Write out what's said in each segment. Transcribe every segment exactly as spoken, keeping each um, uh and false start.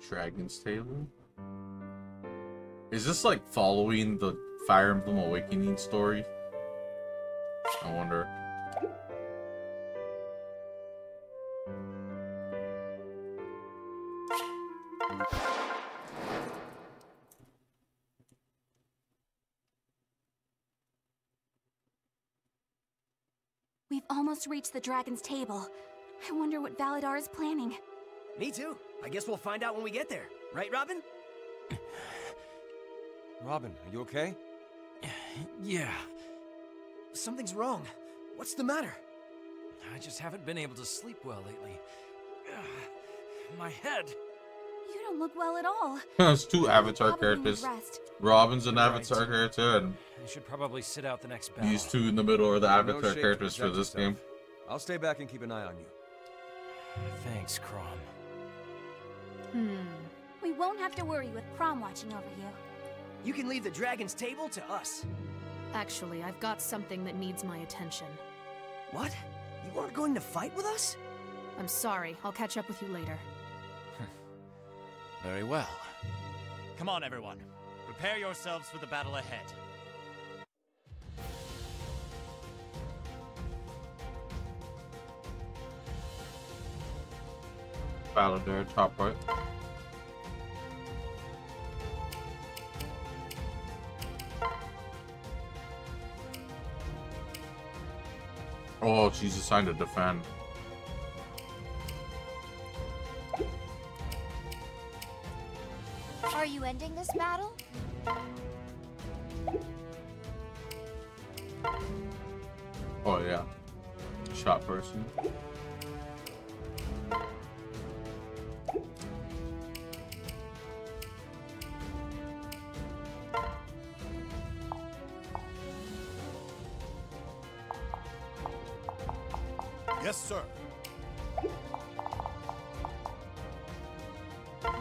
the Dragon's Table. Is this like following the Fire Emblem Awakening story? I wonder. We've almost reached the Dragon's Table. I wonder what Validar is planning. Me too. I guess we'll find out when we get there. Right, Robin? Robin, are you okay? Yeah. Something's wrong. What's the matter? I just haven't been able to sleep well lately. My head. You don't look well at all. It's two Avatar characters. Robin's an Avatar right. character, and I should probably sit out the next battle. These two in the middle are the You're Avatar no characters for this yourself. game. I'll stay back and keep an eye on you. Thanks, Chrom. Hmm. We won't have to worry with Chrom watching over you. You can leave the Dragon's Table to us. Actually, I've got something that needs my attention. What? You aren't going to fight with us? I'm sorry. I'll catch up with you later. Very well. Come on, everyone. Prepare yourselves for the battle ahead. Validar, top right. Oh, she's assigned to defend. Are you ending this battle? Oh yeah. Shot person. Yes, sir.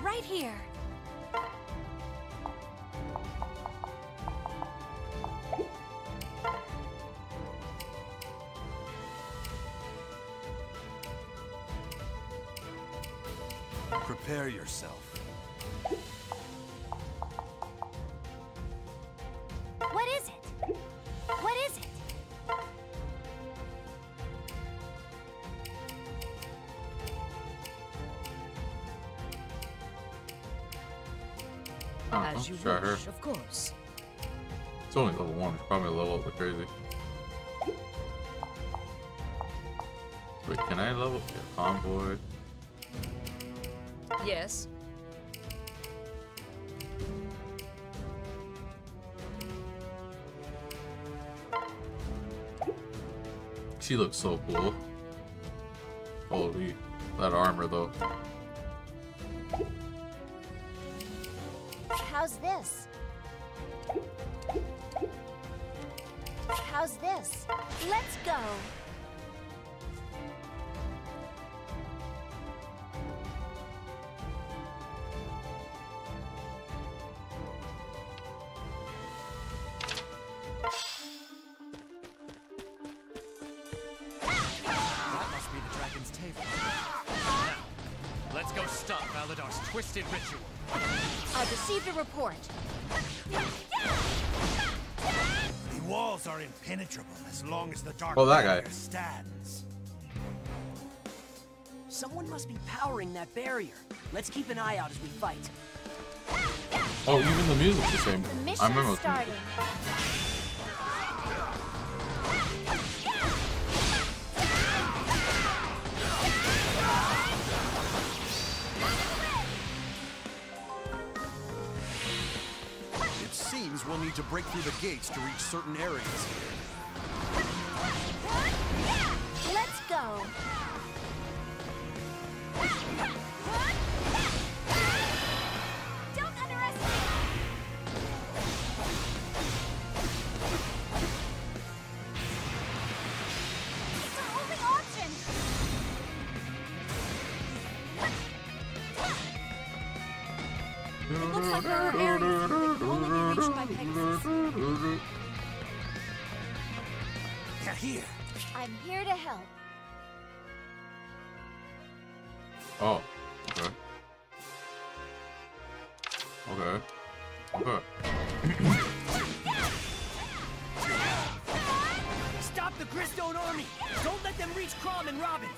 Right here. Prepare yourself. What is it? What is it? As you try wish, her. Of course. It's only level one. It's probably a level up. Crazy. Wait, can I level up your convoy? Yes. She looks so cool. Holy, that armor though. How's this? How's this? Let's go. Let's go stop Validar's twisted ritual. I've received a report. The walls are impenetrable as long as the dark oh, that barrier guy. stands. Someone must be powering that barrier. Let's keep an eye out as we fight. Oh, even the music's the same. The I remember starting. We'll need to break through the gates to reach certain areas. Let's go. Don't underestimate. It's our only option. It looks like there are areas that can only be by They're here. I'm here to help. Oh, okay. Okay. Okay. Stop the Gristone army! Don't let them reach Chrom and Robin!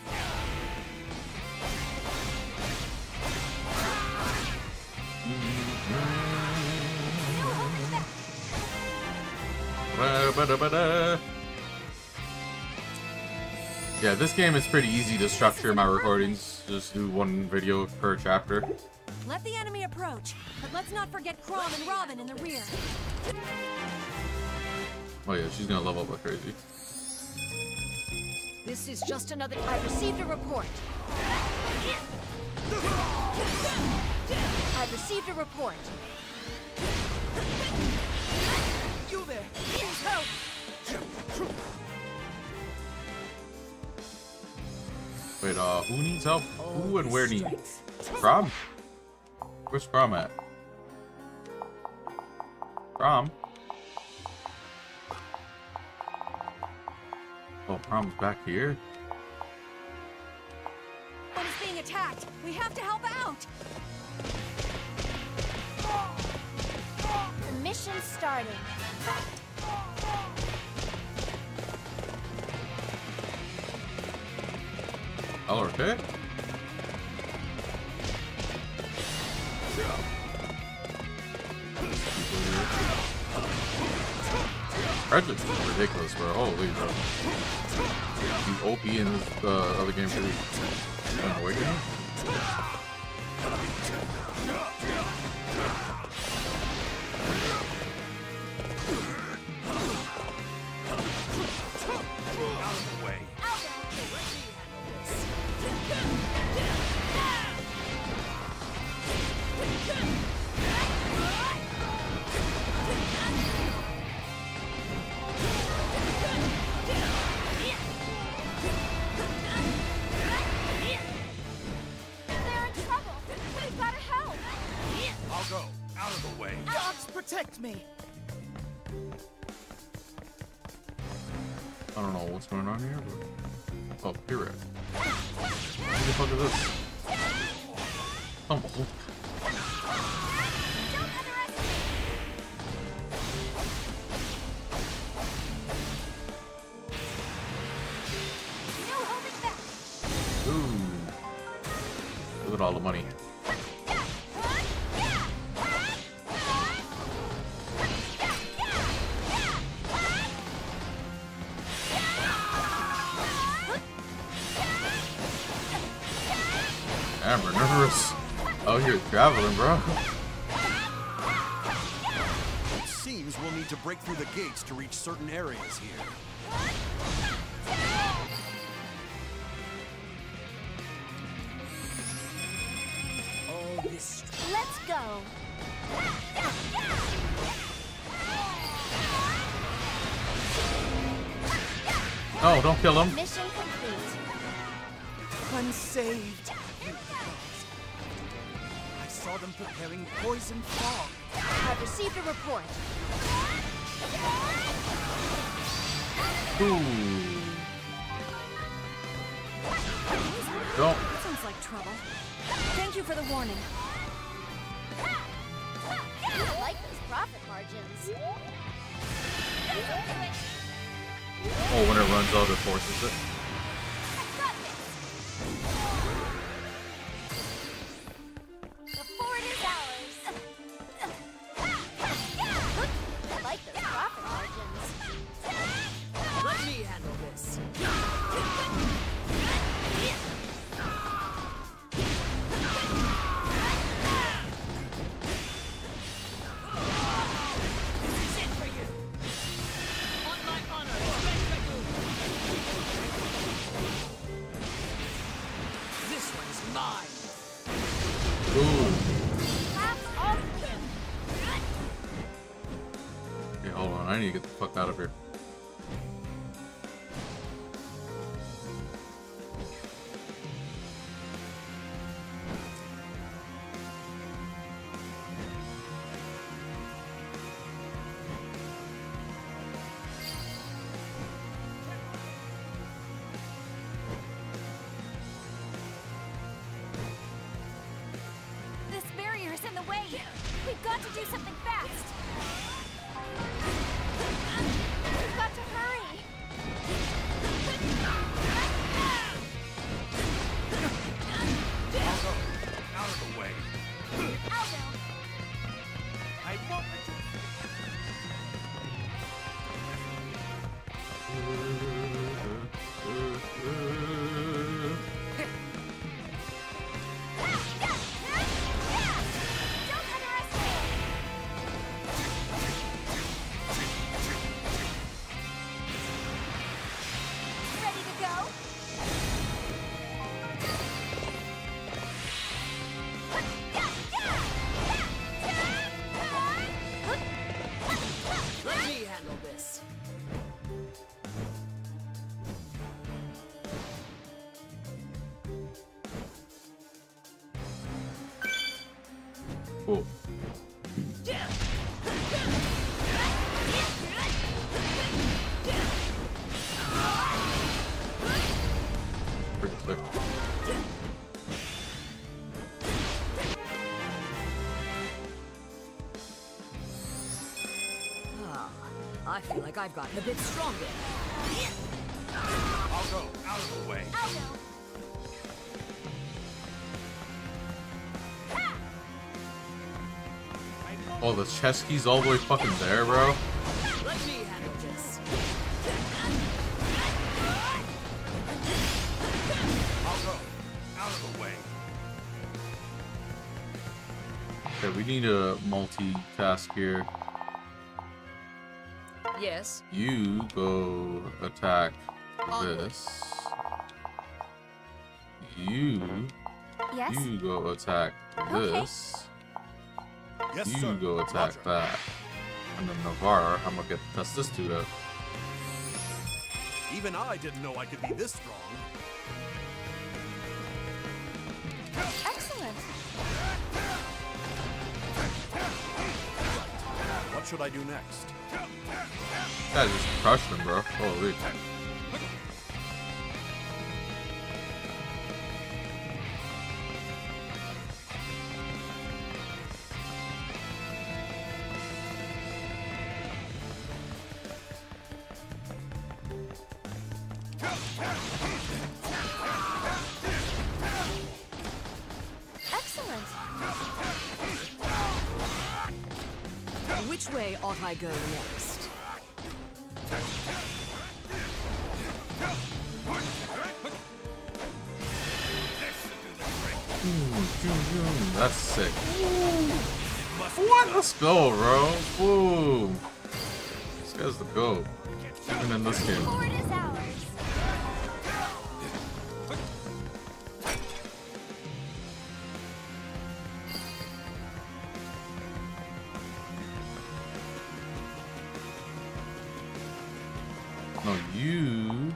Yeah, this game is pretty easy to structure my recordings. Just do one video per chapter. Let the enemy approach, but let's not forget Chrom and Robin in the rear. Oh yeah, she's gonna level up like crazy. This is just another. I received a report. I received a report. You there! Please help! Wait, uh, who needs help? Who and where needs? Chrom? Where's Chrom at? Chrom? Oh, Chrom's back here? One is being attacked! We have to help out! The mission started. All right. Frederick's ridiculous, bro. Holy bro. He's O P in this uh, other game for the Awakening. All the money. Damn, we're nervous out here traveling, bro. It seems we'll need to break through the gates to reach certain areas here. Let's go. Oh, don't kill him. Mission complete. Unsaved. I saw them preparing poison fog. I've received a report. Ooh. Don't. That sounds like trouble. Thank you for the warning. I like those profit margins. Oh, when it runs out, it forces it. The fort is ours. I like those profit margins. Let me handle this. I need to get the fuck out of here. This barrier is in the way. We've got to do something fast. We've got to hurry. Also, out of the way. I will. I won't I feel like I've gotten a bit stronger. I'll go out of the way. I'll go. Oh, the chest key's all the way fucking there, bro. Let me handle this. I'll go out of the way. Okay, we need a multitask here. Yes. You go attack this. You. Yes. You go attack this. Okay. Yes, you sir. Go attack Roger. That. And then Navarra, I'm gonna get to test this dude out. Even I didn't know I could be this strong. Excellent. Right. What should I do next? That just crushed him, bro. Holy. Excellent. Which way ought I go next? That's sick. What? Let's go, bro. Woo. This guy's the GOAT. Even in this game. No, you.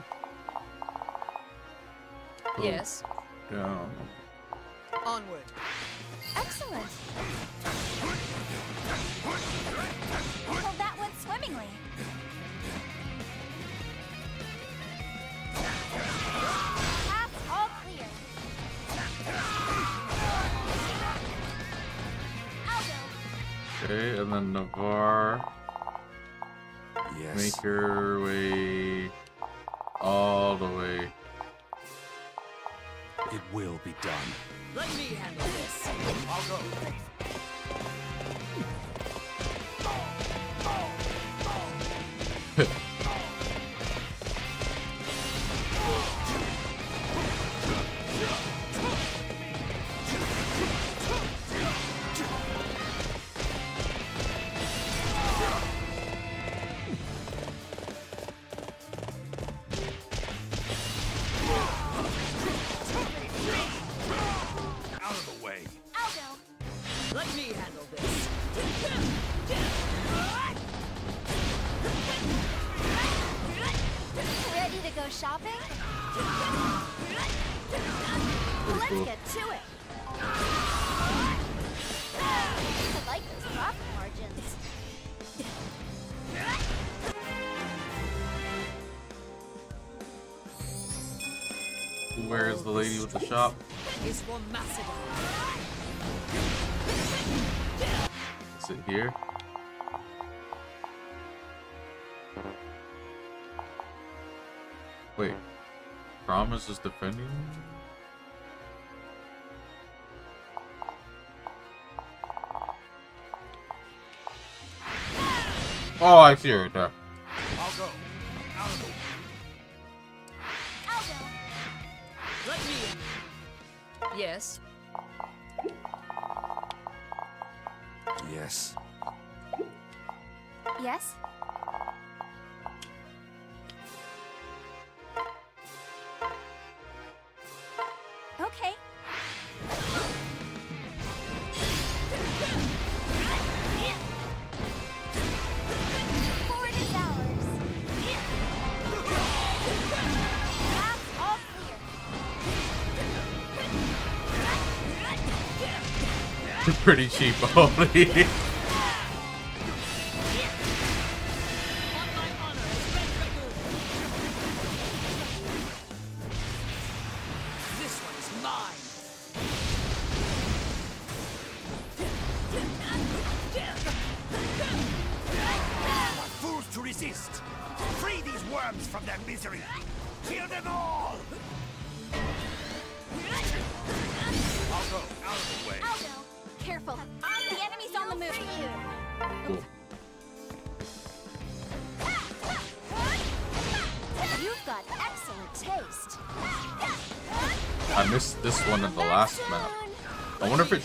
Oh. Yes. Down. Onward. Excellent. Well, that went swimmingly. Path all clear. I'll go. Okay, and then Navarre. Yes. Make your way all the way. It will be done. Let me handle this. I'll go. Where is the lady with the shop? Is for Macedon. it here. Wait, Chrom is just defending? Oh, I see her right there. I'll go. I'll go. I'll go. Let me in. Yes. Yes. Yes. Okay. Pretty cheap, holy.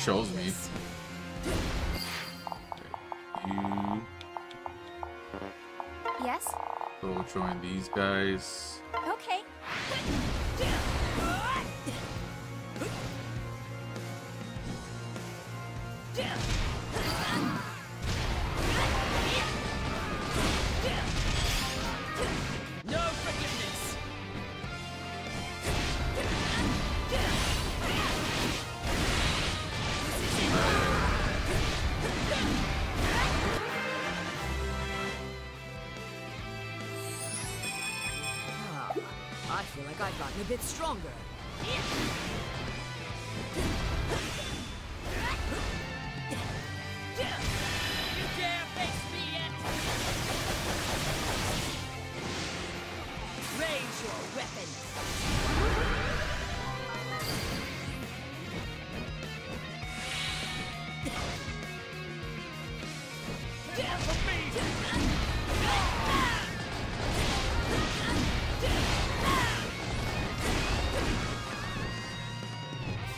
Shows me. You. Yes. Go join these guys. Okay. A bit stronger.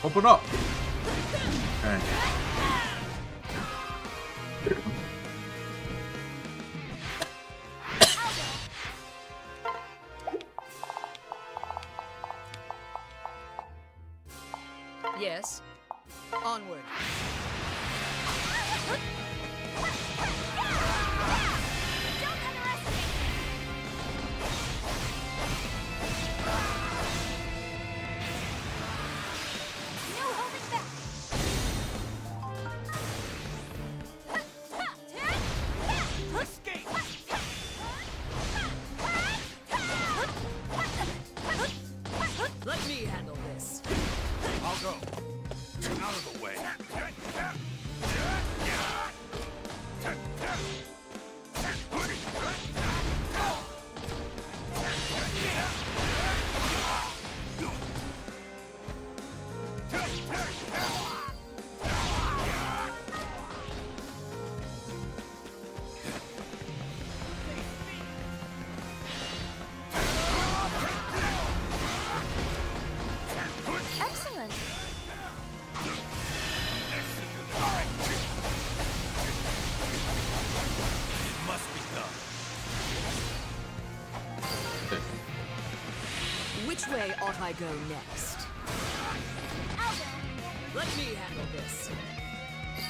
Open up! Okay. Yes. Onward. Which way ought I go next? I'll go. Let me handle this.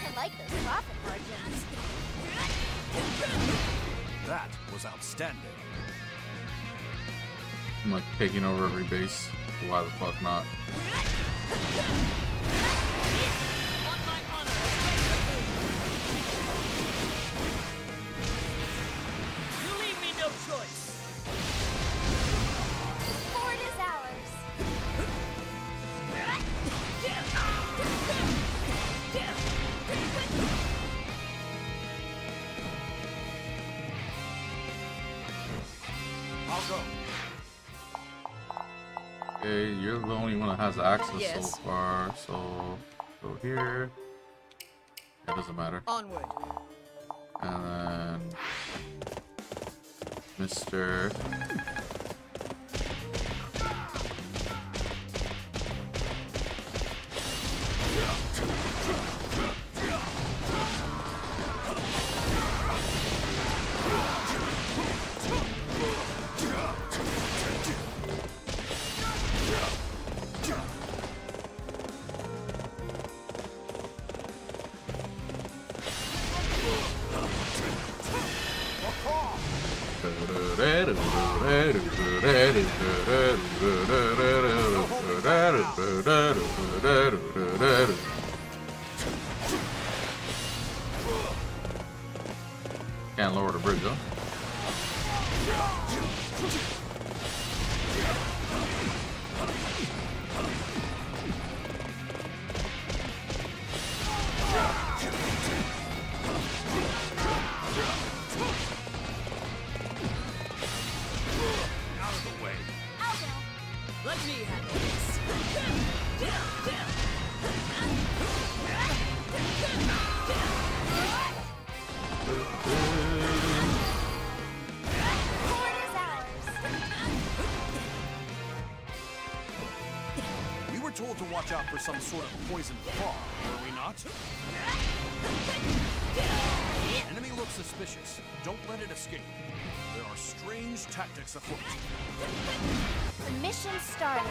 I like those profit margins. That was outstanding. I'm like taking over every base. Why the fuck not? You leave me no choice. Okay, you're the only one that has access yes. so far, so go here. It doesn't matter. Onward. And then Mister Can't lower the bridge, huh? Let me have this. We were told to watch out for some sort of poison frog, were we not? The enemy looks suspicious. Don't let it escape. There are strange tactics afoot. The mission started.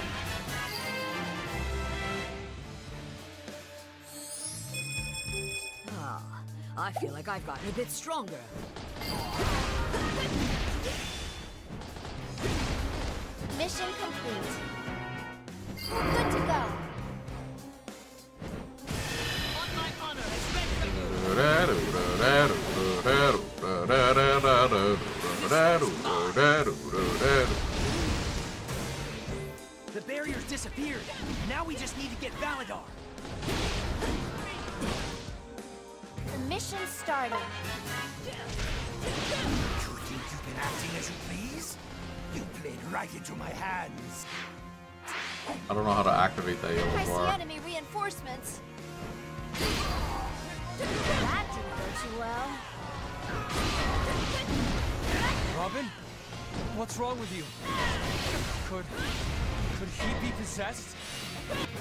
Ah, I feel like I've gotten a bit stronger. Mission complete. Good to go. On my honor, respect. The barrier's disappeared. Now we just need to get Validar. The mission started. You think you've been acting as you please? You played right into my hands. I don't know how to activate that yellow bar. I see enemy reinforcements. That didn't hurt you well. Robin, what's wrong with you? Could. Could he be possessed?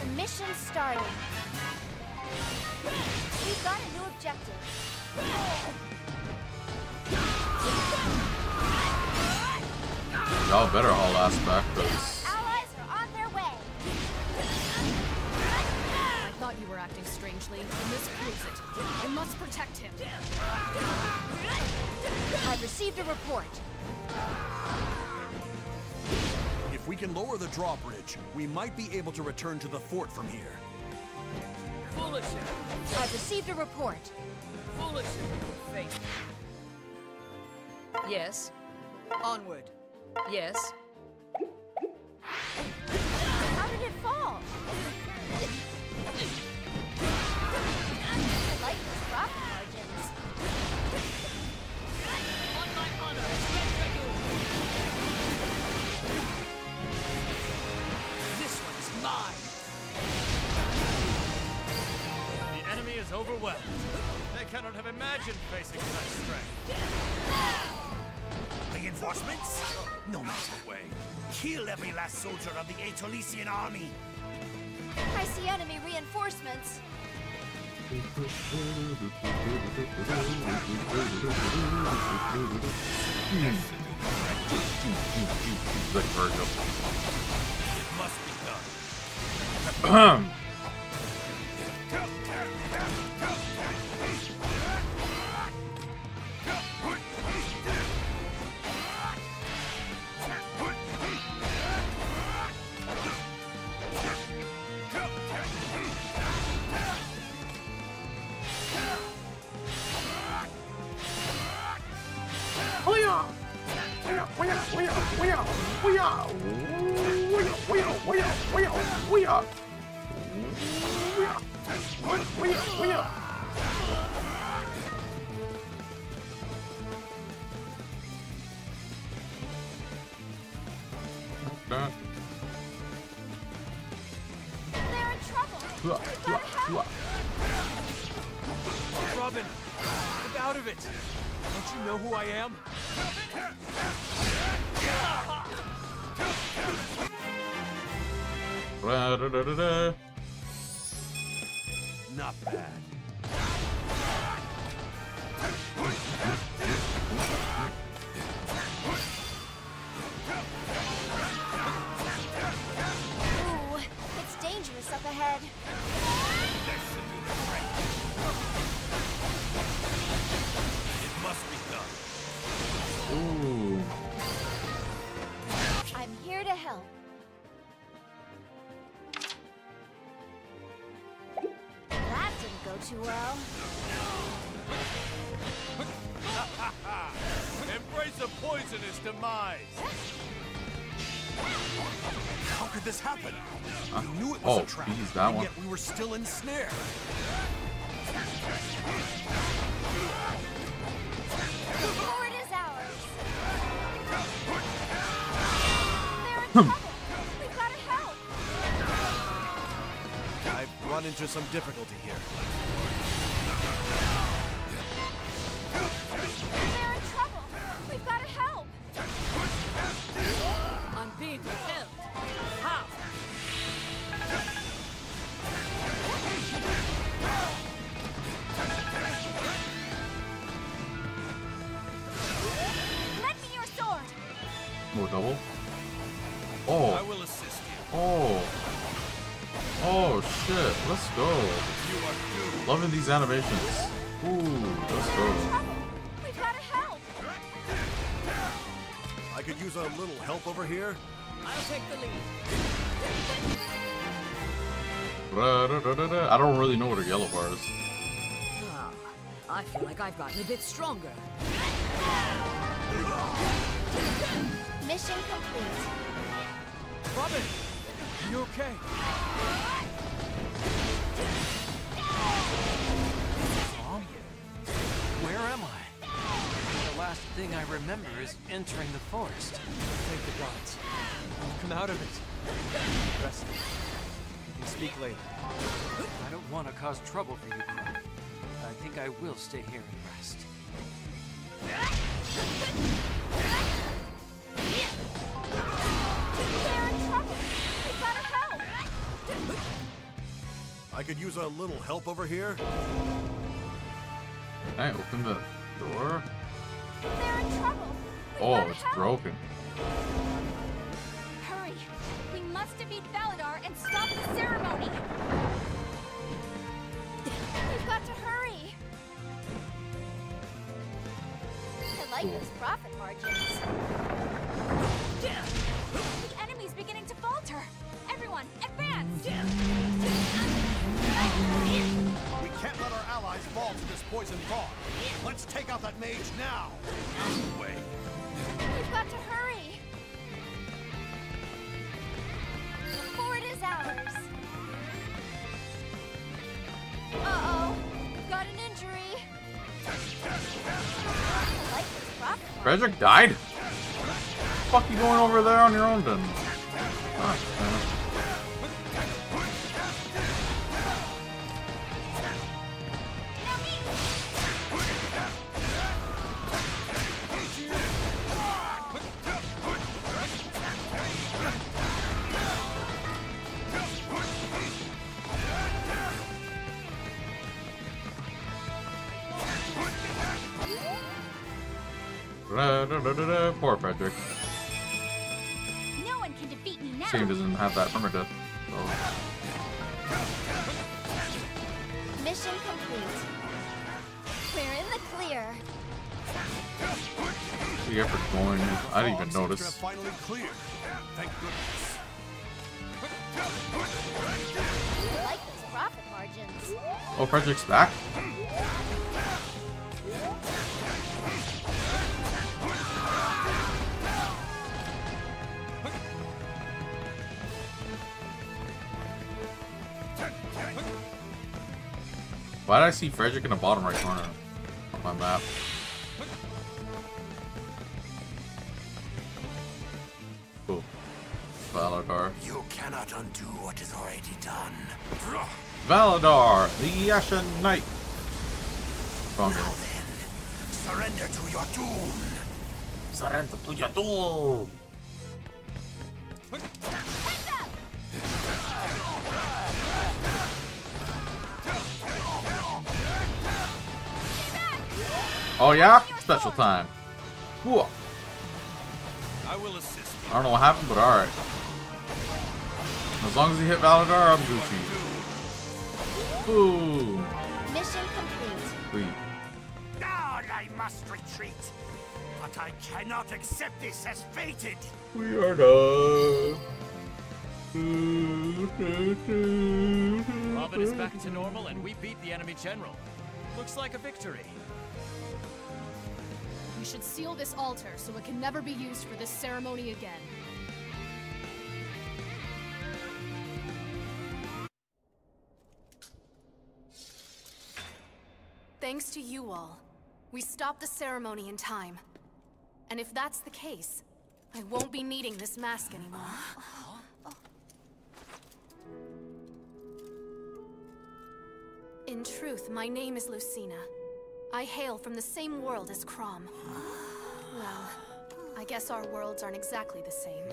The mission started. We've got a new objective. Y'all better haul ass back, because allies are on their way. I thought you were acting strangely. This proves it. I must protect him. I've received a report. We can lower the drawbridge. We might be able to return to the fort from here. Foolishness. I've received a report. Foolishness. Faith. Yes. Onward. Yes. How did it fall? I like those rock margins. On my honor. The enemy is overwhelmed. They cannot have imagined facing such strength. Reinforcements? No matter. Kill every last soldier of the Aetolisian army. I see enemy reinforcements. Like Virgil. Ahem. shua, shua. Robin, get out of it! Don't you know who I am? Not bad. Ooh, it's dangerous up ahead. It must be done. Ooh. I'm here to help. That didn't go too well. Embrace the poisonous demise. How could this happen? Uh, we knew it was oh, a trap, geez, that and one. Yet we were still ensnared. The board is ours. They're in trouble. We've got to help. I've run into some difficulty here. They're in trouble. We've got to help. I'm being killed. How? Lend me your sword. More double. Oh. I will assist you. Oh. Oh shit. Let's go. You are good. Loving these animations. Ooh. Let's go. I could use a little help over here. I'll take the lead. I don't really know what a yellow bar is. Oh, I feel like I've gotten a bit stronger. Mission complete. Robin, you okay? Mom? Where am I? The last thing I remember is entering the forest. Thank the gods. I've come out of it. Rest. We can speak later. I don't want to cause trouble for you, Chrom. I think I will stay here and rest. They're in trouble. We've got to help. I could use a little help over here. Hey, open the door. They're in trouble. Oh, it's help. Broken. Hurry. We must defeat Validar and stop the ceremony. We've got to hurry. I like those profit margins. The enemy's beginning to falter. Everyone, advance! We can't let our allies fall to this poison thought. Let's take out that mage now. Wait. We've got to hurry. The fort is ours. Uh-oh. We've got an injury. I like this prop. Frederick died? What the fuck you going over there on your own then? Gosh, man. Poor Frederick. No one can defeat me now. See, he doesn't have that armor death. So. Mission complete. We're in the clear. The effort going. I didn't even notice. Finally clear. Thank goodness. I like those profit margins. Oh, Frederick's back. Why did I see Frederick in the bottom right corner on my map? Cool. Validar. You cannot undo what is already done. Validar, the Ashen Knight. Now then, surrender to your doom. Surrender to your doom. Oh yeah, special time. Cool. I will assist. I don't know what happened, but all right. As long as you hit Validar, I'm Gucci. Ooh. Mission complete. Sweet. Now I must retreat, but I cannot accept this as fated. We are done. Robin is back to normal, and we beat the enemy general. Looks like a victory. We should seal this altar so it can never be used for this ceremony again. Thanks to you all, we stopped the ceremony in time. And if that's the case, I won't be needing this mask anymore. Oh. Oh. In truth, my name is Lucina. I hail from the same world as Chrom. Well, I guess our worlds aren't exactly the same.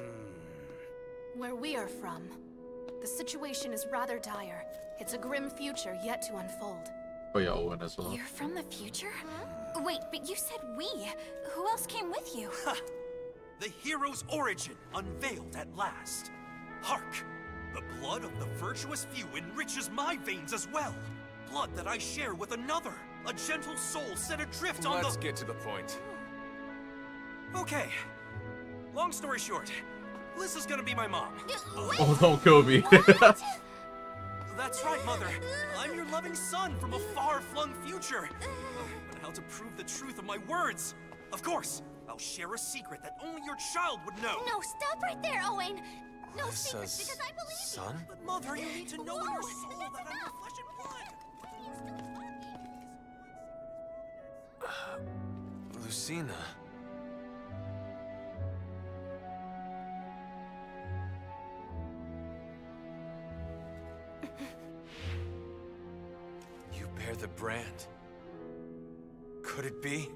Where we are from, the situation is rather dire. It's a grim future yet to unfold. Oh yeah, Owen as well. You're from the future? Hmm? Wait, but you said we. Who else came with you? Ha! The hero's origin unveiled at last. Hark! The blood of the virtuous few enriches my veins as well. Blood that I share with another. A gentle soul set adrift on the— Let's get to the point. Okay. Long story short, Liz is gonna be my mom. Uh, oh, don't kill me. That's right, Mother. I'm your loving son from a far-flung future. But how to prove the truth of my words? Of course, I'll share a secret that only your child would know. No, stop right there, Owain. No secrets, because I believe son? You. But Mother, you need to know Whoa, in your soul that enough. I'm your flesh and blood. Uh, Lucina. You bear the brand. Could it be?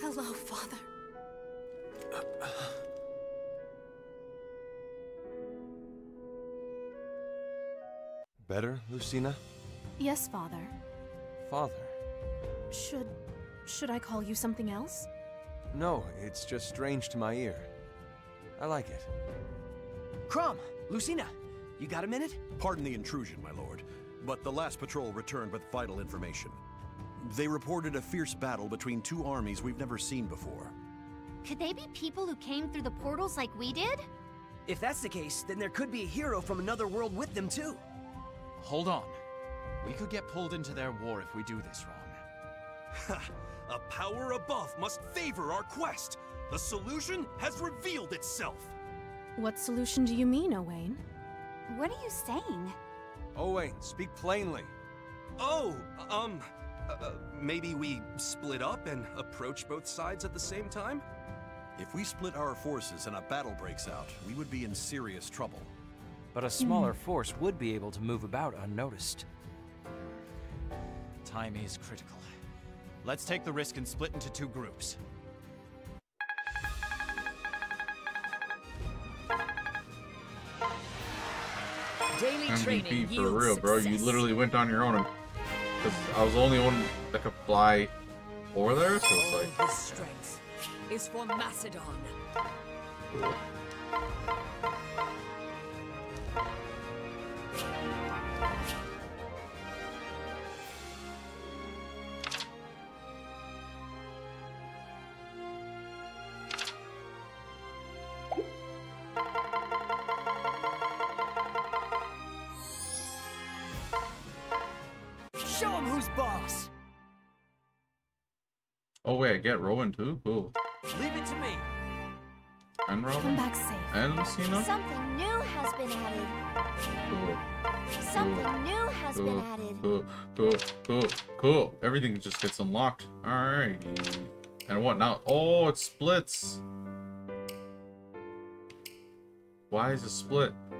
Hello, Father. Uh, uh. Better, Lucina? Yes, Father. Father? Should... should I call you something else? No, it's just strange to my ear. I like it. Chrom! Lucina! You got a minute? Pardon the intrusion, my lord, but the last patrol returned with vital information. They reported a fierce battle between two armies we've never seen before. Could they be people who came through the portals like we did? If that's the case, then there could be a hero from another world with them too. Hold on. We could get pulled into their war if we do this wrong. Ha! A power above must favor our quest. The solution has revealed itself! What solution do you mean, Owain? What are you saying? Owain, speak plainly. Oh, um... Uh, maybe we split up and approach both sides at the same time? If we split our forces and a battle breaks out, we would be in serious trouble. But a smaller mm. force would be able to move about unnoticed. Time is critical. Let's take the risk and split into two groups. Daily M V P for real, bro. Success. You literally went on your own. Because I was the only one that could fly over there, so it's like. All the strength is for Macedon. Cool. Oh wait, I get Rowan too? Cool. Leave it to me. And Rowan? Come back safe. And Lucina? Something new has been added. Cool. Something cool. new has cool. been added. Cool. Cool. Cool. Cool. Everything just gets unlocked. Alright. And what now? Oh, it splits. Why is it split?